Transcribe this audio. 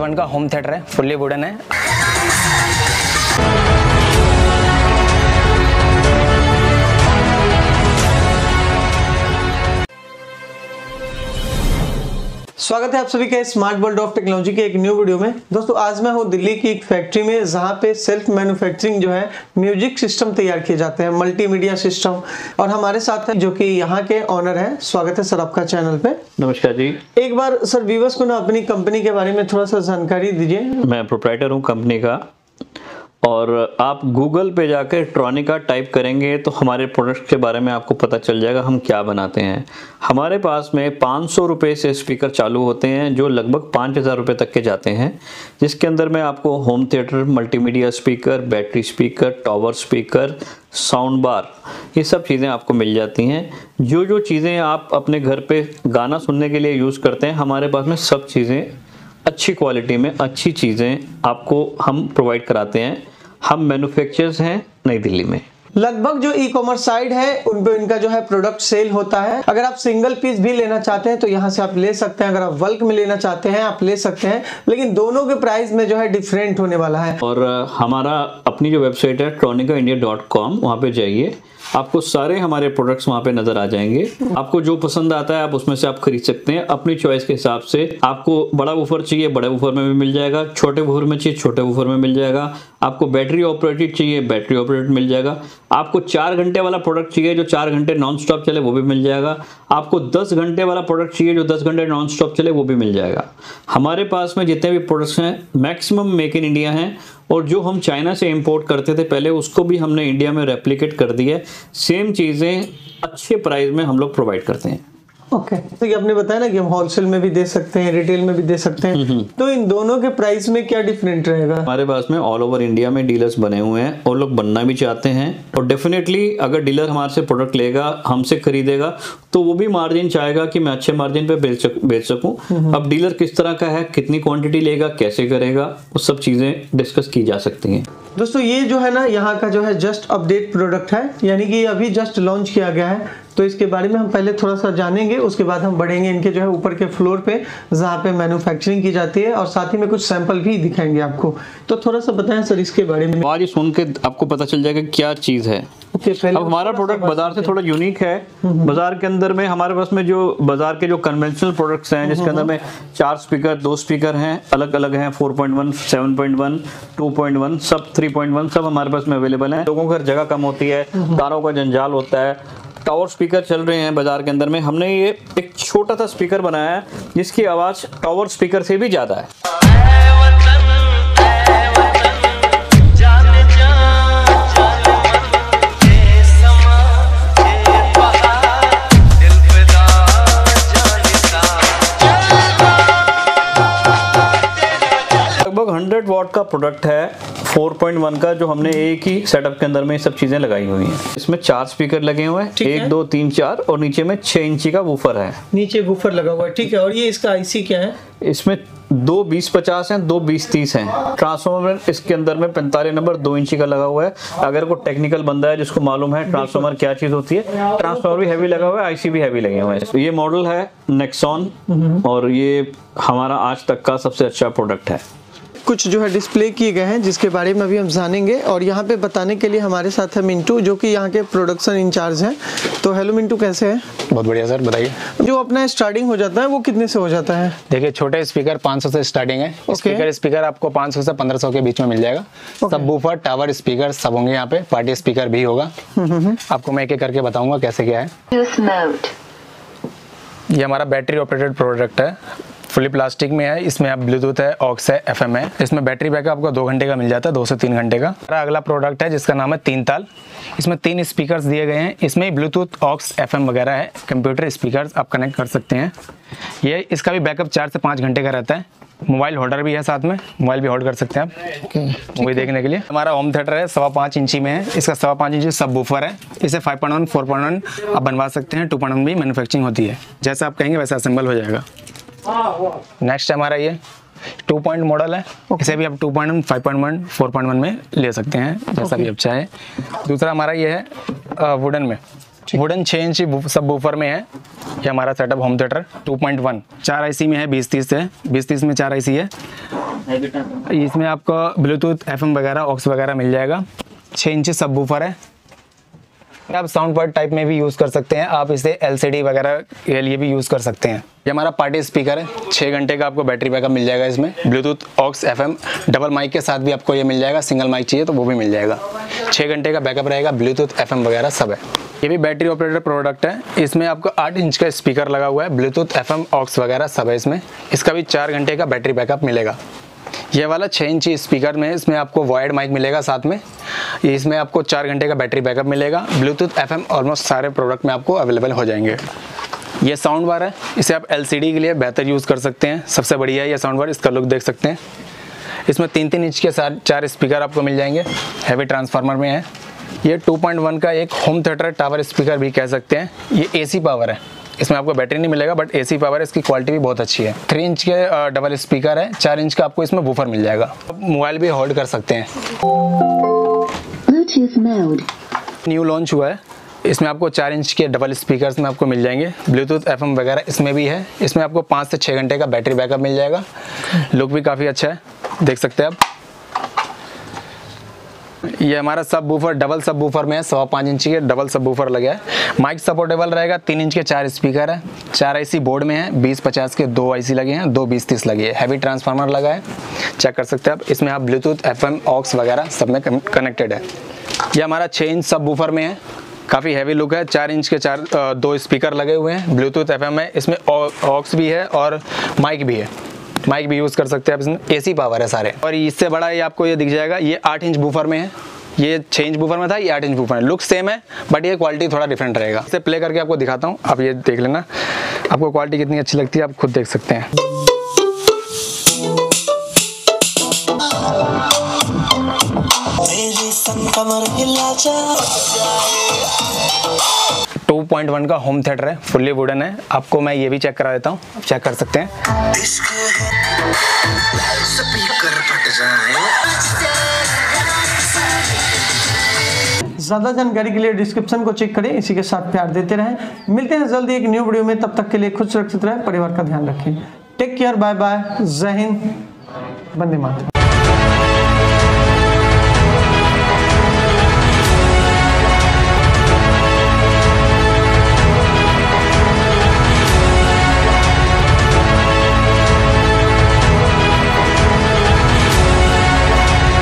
1.1 का home theatre है, fully wooden है। स्वागत है आप सभी के स्मार्ट वर्ल्ड ऑफ टेक्नोलॉजी के एक न्यू वीडियो में। दोस्तों आज मैं हूँ दिल्ली की एक फैक्ट्री में, जहाँ पे सेल्फ मैन्युफैक्चरिंग जो है म्यूजिक सिस्टम तैयार किए जाते हैं, मल्टीमीडिया सिस्टम। और हमारे साथ है जो कि यहाँ के ऑनर हैं। स्वागत है सर आपका चैनल पे। नमस्कार जी। एक बार सर व्यूअर्स को ना अपनी कंपनी के बारे में थोड़ा सा जानकारी दीजिए। मैं प्रोप्राइटर हूँ कंपनी का, और आप गूगल पे जाकर ट्रॉनिका टाइप करेंगे तो हमारे प्रोडक्ट के बारे में आपको पता चल जाएगा हम क्या बनाते हैं। हमारे पास में 500 रुपये से स्पीकर चालू होते हैं जो लगभग 5000 रुपये तक के जाते हैं, जिसके अंदर में आपको home theatre, multimedia speaker, battery speaker, tower speaker, sound bar, ये सब चीज़ें आपको मिल जाती हैं। जो जो चीज़ें आप अपने घर पर गाना सुनने के लिए यूज़ करते हैं, हमारे पास में सब चीज़ें अच्छी क्वालिटी में अच्छी चीज़ें आपको हम प्रोवाइड कराते हैं। हम मैन्युफैक्चरर्स हैं नई दिल्ली में। लगभग जो ई कॉमर्स साइट है उन पे इनका जो है प्रोडक्ट सेल होता है। अगर आप सिंगल पीस भी लेना चाहते हैं तो यहाँ से आप ले सकते हैं, अगर आप बल्क में लेना चाहते हैं आप ले सकते हैं, लेकिन दोनों के प्राइस में जो है डिफरेंट होने वाला है। और हमारा अपनी जो वेबसाइट है tronicaindia.com, वहाँ पे जाइए, आपको सारे हमारे प्रोडक्ट्स वहाँ पे नजर आ जाएंगे। आपको जो पसंद आता है आप उसमें से आप खरीद सकते हैं अपनी चॉइस के हिसाब से। आपको बड़ा वूफर चाहिए, बड़े वूफर में भी मिल जाएगा, छोटे वूफर में चाहिए, छोटे वूफर में मिल जाएगा। आपको बैटरी ऑपरेटेड चाहिए, बैटरी ऑपरेटेड मिल जाएगा। आपको 4 घंटे वाला प्रोडक्ट चाहिए जो 4 घंटे नॉन स्टॉप चले, वो भी मिल जाएगा। आपको 10 घंटे वाला प्रोडक्ट चाहिए जो 10 घंटे नॉन स्टॉप चले, वो भी मिल जाएगा। हमारे पास में जितने भी प्रोडक्ट्स हैं मैक्सिमम मेक इन इंडिया हैं, और जो हम चाइना से इंपोर्ट करते थे पहले उसको भी हमने इंडिया में रेप्लिकेट कर दिया है। सेम चीज़ें अच्छे प्राइस में हम लोग प्रोवाइड करते हैं। ओके तो ये आपने बताया ना कि हम होलसेल में भी दे सकते हैं, रिटेल में भी दे सकते हैं, तो इन दोनों के प्राइस में क्या डिफरेंट रहेगा? हमारे पास में ऑल ओवर इंडिया में डीलर्स बने हुए हैं और लोग बनना भी चाहते हैं। और डेफिनेटली अगर डीलर हमारे से प्रोडक्ट लेगा, हमसे खरीदेगा, तो वो भी मार्जिन चाहेगा कि मैं अच्छे मार्जिन पे बेच सकूं। अब डीलर किस तरह का है, कितनी क्वांटिटी लेगा, कैसे करेगा, वो सब चीजें डिस्कस की जा सकती हैं। दोस्तों ये जो है ना यहाँ का जो है जस्ट अपडेट प्रोडक्ट है, यानी कि अभी जस्ट लॉन्च किया गया है, तो इसके बारे में हम पहले थोड़ा सा जानेंगे, उसके बाद हम बढ़ेंगे इनके जो है ऊपर के फ्लोर पे जहाँ पे मैन्युफैक्चरिंग की जाती है, और साथ ही में कुछ सैंपल भी दिखाएंगे आपको। तो थोड़ा सा बताएं सर इसके बारे में। आज सुन के आपको पता चल जाएगा क्या चीज़ है। अब हमारा प्रोडक्ट बाजार से थोड़ा यूनिक है। बाजार के अंदर में हमारे पास में जो बाजार के जो कन्वेंशनल प्रोडक्ट्स हैं, जिसके अंदर में 4 स्पीकर 2 स्पीकर हैं, अलग अलग हैं, 4.1 7.1 2.1 सब 3.1 सब हमारे पास में अवेलेबल हैं। लोगों को जगह कम होती है, तारों का जंजाल होता है, टावर स्पीकर चल रहे हैं बाजार के अंदर में। हमने ये एक छोटा सा स्पीकर बनाया है जिसकी आवाज़ टावर स्पीकर से भी ज़्यादा है। लगभग 100 वॉट का प्रोडक्ट है 4.1 का, जो हमने एक ही सेटअप के अंदर में सब चीजें लगाई हुई हैं। इसमें 4 स्पीकर लगे हुए हैं, 1 2 3 4, और नीचे में 6 इंची का वूफर है, नीचे वूफर लगा हुआ है। ठीक है, और ये इसका आईसी क्या है? इसमें 2 20-50 हैं, 2 20-30 हैं। ट्रांसफार्मर इसके अंदर में 45 नंबर 2 इंची का लगा हुआ है। अगर कोई टेक्निकल बंदा है जिसको मालूम है ट्रांसफार्मर क्या चीज़ होती है, ट्रांसफार्मर भी हैवी लगा हुआ है, आईसी भी हैवी लगे हुए हैं। ये मॉडल है नेक्सॉन, और ये हमारा आज तक का सबसे अच्छा प्रोडक्ट है। कुछ जो है डिस्प्ले किए गए हैं जिसके बारे में अभी हम जानेंगे, और यहाँ पे बताने के लिए हमारे साथ है मिंटू जो कि यहाँ के प्रोडक्शन इंचार्ज हैं। तो हेलो मिंटू, कैसे हैं? बहुत बढ़िया सर, बताइए। जो अपना स्टार्टिंग हो जाता है वो कितने से हो जाता है? देखिए छोटे स्पीकर 500 से स्टार्टिंग है। स्पीकर आपको 500 से 1500 के बीच में मिल जाएगा। सबवूफर, टावर स्पीकर सब होंगे यहाँ पे, पार्टी स्पीकर भी होगा। आपको मैं एक एक करके बताऊंगा कैसे क्या है। ये हमारा बैटरी ऑपरेटेड प्रोडक्ट है, फुली प्लास्टिक में है। इसमें आप ब्लूटूथ है, ऑक्स है, एफएम है। इसमें बैटरी बैकअप आपको 2 घंटे का मिल जाता है, 2 से 3 घंटे का। हमारा अगला प्रोडक्ट है जिसका नाम है 3 ताल। इसमें 3 स्पीकर्स दिए गए हैं, इसमें ब्लूटूथ, ऑक्स, एफएम वगैरह है। कंप्यूटर स्पीकर्स आप कनेक्ट कर सकते हैं। ये इसका भी बैकअप 4 से 5 घंटे का रहता है। मोबाइल होल्डर भी है साथ में, मोबाइल भी होल्ड कर सकते हैं आप मूवी देखने के लिए। हमारा होम थिएटर है 5.25 इंची में है, इसका 5.25 इंची सब वूफर है। इसे 5.1 4.1 आप बनवा सकते हैं, 2.1 भी मैन्युफैक्चरिंग होती है। जैसा आप कहेंगे वैसा असेंबल हो जाएगा। नेक्स्ट हमारा ये 2.0 मॉडल है, इसे भी आप 2.1 5.1 4.1 में ले सकते हैं, जैसा भी आप चाहे। दूसरा हमारा ये है वुडन में, वुडन 6 इंची सब वूफर में है। ये हमारा सेटअप होम थिएटर 2.1 4 आईसी में है, 20-30 में 4 आईसी है। इसमें आपको ब्लूटूथ एफएम वगैरह ऑक्स वगैरह मिल जाएगा। 6 इंच सबवूफर है। आप साउंड बड टाइप में भी यूज़ कर सकते हैं। आप इसे एलसीडी वगैरह के लिए भी यूज़ कर सकते हैं। ये हमारा पार्टी स्पीकर है। 6 घंटे का आपको बैटरी बैकअप मिल जाएगा इसमें। Bluetooth aux FM double mic के साथ भी आपको ये मिल जाएगा। सिंगल माइक चाहिए तो वो भी मिल जाएगा। 6 घंटे का बैकअप रहेगा। ब्लूटूथ एफएम वगैरह सब है। ये भी बैटरी ऑपरेटेड प्रोडक्ट है। इसमें आपको 8 इंच का स्पीकर लगा हुआ है। ब्लूटूथ एफएम ऑक्स वगैरह सब है इसमें। इसका भी 4 घंटे का बैटरी बैकअप मिलेगा। ये वाला 6 इंची स्पीकर में इसमें आपको वायर्ड माइक मिलेगा साथ में। इसमें आपको 4 घंटे का बैटरी बैकअप मिलेगा। ब्लूटूथ एफएम ऑलमोस्ट सारे प्रोडक्ट में आपको अवेलेबल हो जाएंगे। ये साउंड बार है। इसे आप एलसीडी के लिए बेहतर यूज़ कर सकते हैं। सबसे बढ़िया है ये साउंड बार। इसका लुक देख सकते हैं। इसमें 3-3 इंच के साथ 4 स्पीकर आपको मिल जाएंगे। हैवी ट्रांसफार्मर में है। ये 2.1 का एक होम थिएटर टावर स्पीकर भी कह सकते हैं। ये एसी पावर है। इसमें आपको बैटरी नहीं मिलेगा बट एसी पावर है। इसकी क्वालिटी भी बहुत अच्छी है। 3 इंच के डबल स्पीकर है। 4 इंच का आपको इसमें बूफर मिल जाएगा। आप मोबाइल भी होल्ड कर सकते हैं। ब्लूटूथ मोड न्यू लॉन्च हुआ है। इसमें आपको 4 इंच के डबल स्पीकर्स में आपको मिल जाएंगे। ब्लूटूथ एफएम वगैरह इसमें भी है। इसमें आपको 5 से 6 घंटे का बैटरी बैकअप मिल जाएगा। लुक भी काफ़ी अच्छा है, देख सकते हैं आप। ये हमारा सब बूफर डबल सब बूफर में है। 5.25 इंची के डबल सब बूफर लगे है। माइक सपोर्टेबल रहेगा। 3 इंच के 4 स्पीकर है। 4 IC बोर्ड में है। 20-50 के 2 IC लगे हैं। 2 20-30 लगे है। हैवी ट्रांसफार्मर लगा है, चेक कर सकते हैं आप। इसमें आप ब्लूटूथ एफएम ऑक्स वगैरह सब में कनेक्टेड है। ये हमारा 6 इंच सब बूफर में है। काफ़ी हैवी लुक है। 4 इंच के 2 स्पीकर लगे हुए हैं। ब्लूटूथ एफएम है। इसमें ऑक्स भी है और माइक भी है। माइक भी यूज़ कर सकते हैं आप। इसमें एसी पावर है सारे। और इससे बड़ा ये आपको ये दिख जाएगा। ये 8 इंच बूफर में है। ये 6 इंच बूफर में था, ये 8 इंच बूफर है। लुक सेम है बट ये क्वालिटी थोड़ा डिफरेंट रहेगा। इसे प्ले करके आपको दिखाता हूँ। आप ये देख लेना, आपको क्वालिटी कितनी अच्छी लगती है आप खुद देख सकते हैं। मेरे 2.1 का होम थिएटर है। फुल्ली वुडन है। आपको मैं ये भी चेक करा देता हूँ, आप चेक कर सकते हैं। ज़्यादा जानकारी के लिए डिस्क्रिप्शन को चेक करें। इसी के साथ प्यार देते रहें। मिलते हैं जल्दी एक न्यू वीडियो में। तब तक के लिए खुद सुरक्षित रहें, परिवार का ध्यान रखें। टेक केयर, बाय बाय, जय हिंद, वंदे मातरम।